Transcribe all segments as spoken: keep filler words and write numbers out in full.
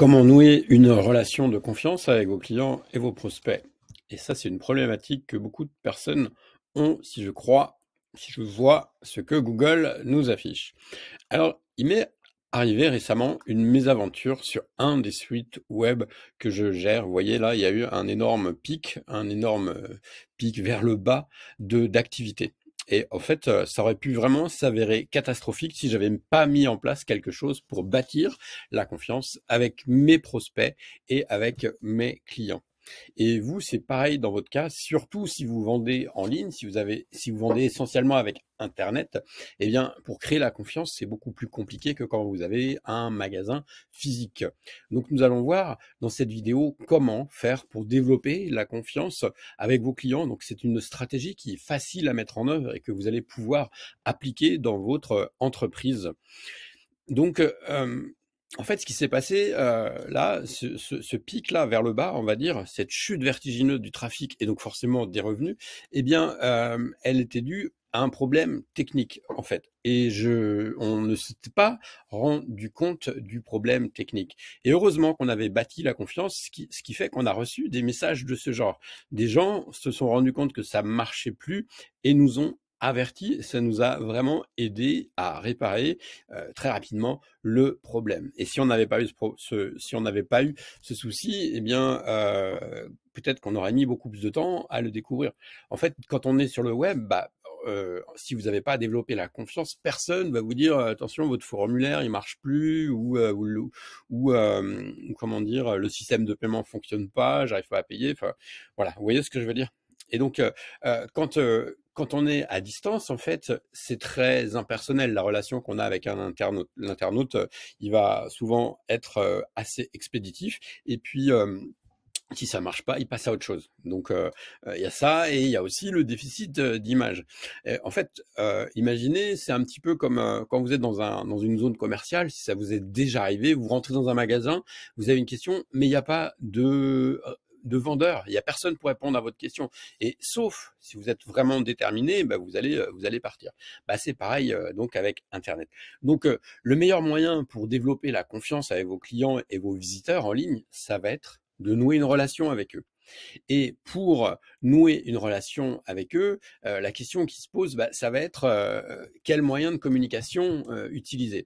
Comment nouer une relation de confiance avec vos clients et vos prospects? Et ça, c'est une problématique que beaucoup de personnes ont, si je crois, si je vois ce que Google nous affiche. Alors, il m'est arrivé récemment une mésaventure sur un des sites web que je gère. Vous voyez là, il y a eu un énorme pic, un énorme pic vers le bas de d'activité. Et en fait, ça aurait pu vraiment s'avérer catastrophique si j'avais pas mis en place quelque chose pour bâtir la confiance avec mes prospects et avec mes clients. Et vous, c'est pareil dans votre cas, surtout si vous vendez en ligne, si vous avez, si vous vendez essentiellement avec Internet, eh bien, pour créer la confiance, c'est beaucoup plus compliqué que quand vous avez un magasin physique. Donc, nous allons voir dans cette vidéo comment faire pour développer la confiance avec vos clients. Donc, c'est une stratégie qui est facile à mettre en œuvre et que vous allez pouvoir appliquer dans votre entreprise. Donc, euh, En fait, ce qui s'est passé euh, là, ce, ce, ce pic-là vers le bas, on va dire, cette chute vertigineuse du trafic et donc forcément des revenus, eh bien, euh, elle était due à un problème technique, en fait. Et je, on ne s'était pas rendu compte du problème technique. Et heureusement qu'on avait bâti la confiance, ce qui, ce qui fait qu'on a reçu des messages de ce genre. Des gens se sont rendus compte que ça marchait plus et nous ont averti, ça nous a vraiment aidé à réparer euh, très rapidement le problème. Et si on n'avait pas eu ce, pro ce si on n'avait pas eu ce souci, eh bien euh, peut-être qu'on aurait mis beaucoup plus de temps à le découvrir. En fait, quand on est sur le web, bah Euh, si vous n'avez pas développé la confiance, personne va vous dire attention, votre formulaire il marche plus ou euh, ou, ou euh, comment dire, le système de paiement fonctionne pas, j'arrive pas à payer. Enfin voilà, vous voyez ce que je veux dire. Et donc euh, quand euh, Quand on est à distance, en fait, c'est très impersonnel. La relation qu'on a avec un internaute, l'internaute, il va souvent être assez expéditif. Et puis, euh, si ça marche pas, il passe à autre chose. Donc, euh, il y a ça et il y a aussi le déficit d'image. En fait, euh, imaginez, c'est un petit peu comme euh, quand vous êtes dans, un, dans une zone commerciale, si ça vous est déjà arrivé, vous rentrez dans un magasin, vous avez une question, mais il n'y a pas de... de vendeur, il n'y a personne pour répondre à votre question. Et sauf si vous êtes vraiment déterminé, bah vous allez vous allez partir. Bah c'est pareil euh, donc avec Internet. Donc euh, le meilleur moyen pour développer la confiance avec vos clients et vos visiteurs en ligne, ça va être de nouer une relation avec eux. Et pour nouer une relation avec eux, euh, la question qui se pose, bah, ça va être euh, quel moyen de communication euh, utiliser.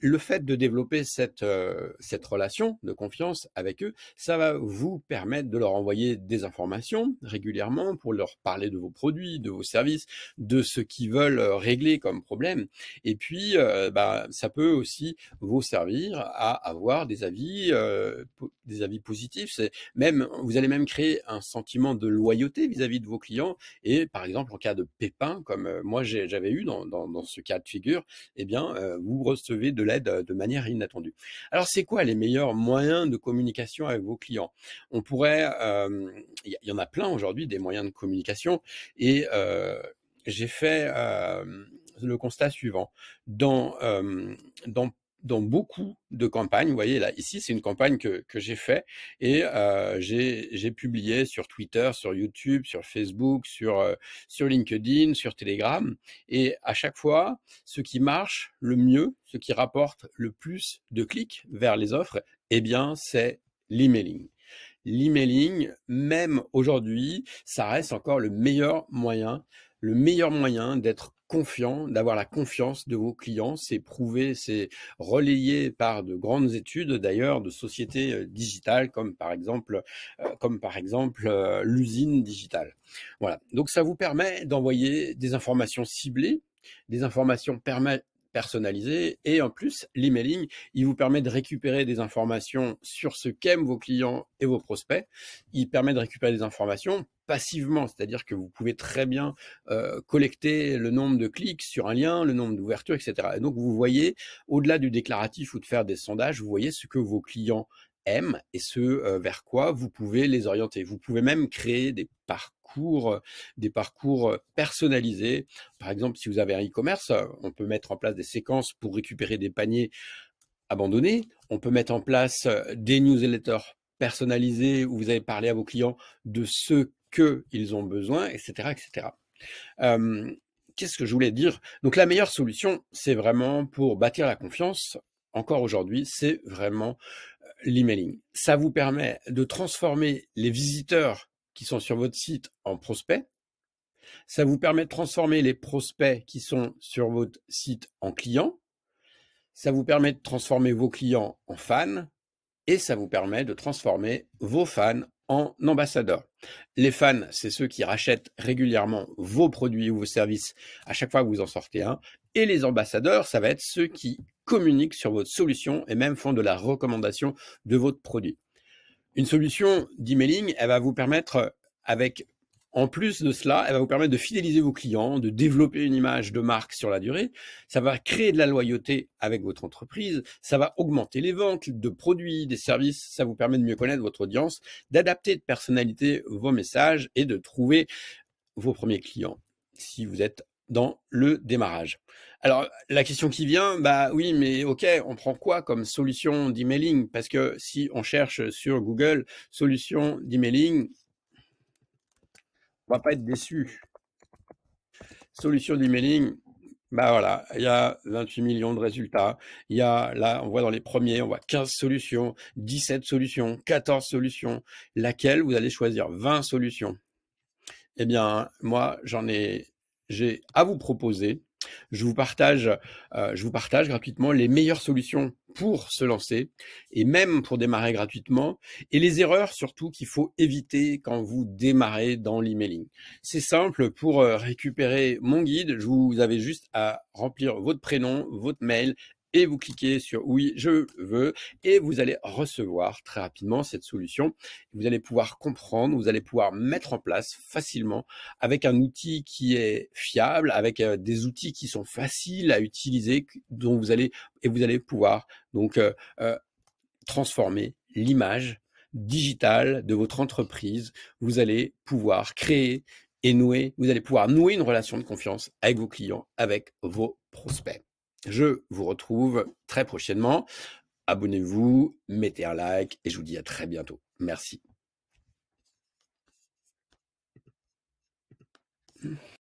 Le fait de développer cette, euh, cette relation de confiance avec eux, ça va vous permettre de leur envoyer des informations régulièrement pour leur parler de vos produits, de vos services, de ce qu'ils veulent régler comme problème. Et puis, euh, bah, ça peut aussi vous servir à avoir des avis, euh, des avis positifs. C'est même, vous allez même créer un sentiment de loyauté vis-à-vis de vos clients. Et par exemple, en cas de pépin, comme euh, moi j'avais eu dans, dans, dans ce cas de figure, eh bien, euh, vous recevez de l'aide de manière inattendue. Alors, c'est quoi les meilleurs moyens de communication avec vos clients? On pourrait, euh, y, y en a plein aujourd'hui des moyens de communication et euh, j'ai fait euh, le constat suivant. Dans, euh, dans, dans beaucoup de campagnes, vous voyez là, ici, c'est une campagne que, que j'ai fait et euh, j'ai publié sur Twitter, sur YouTube, sur Facebook, sur, euh, sur LinkedIn, sur Telegram et à chaque fois, ce qui marche le mieux, ce qui rapporte le plus de clics vers les offres, eh bien, c'est l'emailing. L'emailing, même aujourd'hui, ça reste encore le meilleur moyen, le meilleur moyen d'être confiant, d'avoir la confiance de vos clients. C'est prouvé, c'est relayé par de grandes études d'ailleurs de sociétés digitales comme par exemple, euh, comme par exemple euh, l'usine digitale. Voilà. Donc, ça vous permet d'envoyer des informations ciblées, des informations permanentes, personnalisé et en plus l'emailing il vous permet de récupérer des informations sur ce qu'aiment vos clients et vos prospects, il permet de récupérer des informations passivement, c'est-à-dire que vous pouvez très bien euh, collecter le nombre de clics sur un lien, le nombre d'ouvertures, et cetera. Et donc vous voyez au-delà du déclaratif ou de faire des sondages, vous voyez ce que vos clients aiment et ce euh, vers quoi vous pouvez les orienter. Vous pouvez même créer des parcours Parcours, des parcours personnalisés. Par exemple, si vous avez un e-commerce, on peut mettre en place des séquences pour récupérer des paniers abandonnés. On peut mettre en place des newsletters personnalisés où vous allez parler à vos clients de ce qu'ils ont besoin, et cetera, et cetera. Euh, qu'est-ce que je voulais dire? Donc, la meilleure solution, c'est vraiment pour bâtir la confiance encore aujourd'hui, c'est vraiment l'emailing. Ça vous permet de transformer les visiteurs qui sont sur votre site en prospects. Ça vous permet de transformer les prospects qui sont sur votre site en clients. Ça vous permet de transformer vos clients en fans. Et ça vous permet de transformer vos fans en ambassadeurs. Les fans, c'est ceux qui rachètent régulièrement vos produits ou vos services à chaque fois que vous en sortez un. Et les ambassadeurs, ça va être ceux qui communiquent sur votre solution et même font de la recommandation de votre produit. Une solution d'emailing, elle va vous permettre, avec, en plus de cela, elle va vous permettre de fidéliser vos clients, de développer une image de marque sur la durée. Ça va créer de la loyauté avec votre entreprise. Ça va augmenter les ventes de produits, des services. Ça vous permet de mieux connaître votre audience, d'adapter, de personnaliser vos messages et de trouver vos premiers clients si vous êtes dans le démarrage. Alors, la question qui vient, bah oui, mais ok, on prend quoi comme solution d'emailing? Parce que si on cherche sur Google solution d'emailing, on va pas être déçu. Solution d'emailing, bah voilà, il y a vingt-huit millions de résultats. Il y a, là, on voit dans les premiers, on voit quinze solutions, dix-sept solutions, quatorze solutions. Laquelle vous allez choisir? Vingt solutions. Eh bien, moi, j'en ai, j'ai à vous proposer. Je vous partage, euh, je vous partage gratuitement les meilleures solutions pour se lancer et même pour démarrer gratuitement, et les erreurs surtout qu'il faut éviter quand vous démarrez dans l'emailing. C'est simple, pour récupérer mon guide, je vous avais juste à remplir votre prénom, votre mail, et vous cliquez sur « Oui, je veux » et vous allez recevoir très rapidement cette solution. Vous allez pouvoir comprendre, vous allez pouvoir mettre en place facilement avec un outil qui est fiable, avec des outils qui sont faciles à utiliser, dont vous allez, et vous allez pouvoir donc euh, euh, transformer l'image digitale de votre entreprise. Vous allez pouvoir créer et nouer, vous allez pouvoir nouer une relation de confiance avec vos clients, avec vos prospects. Je vous retrouve très prochainement. Abonnez-vous, mettez un like et je vous dis à très bientôt. Merci.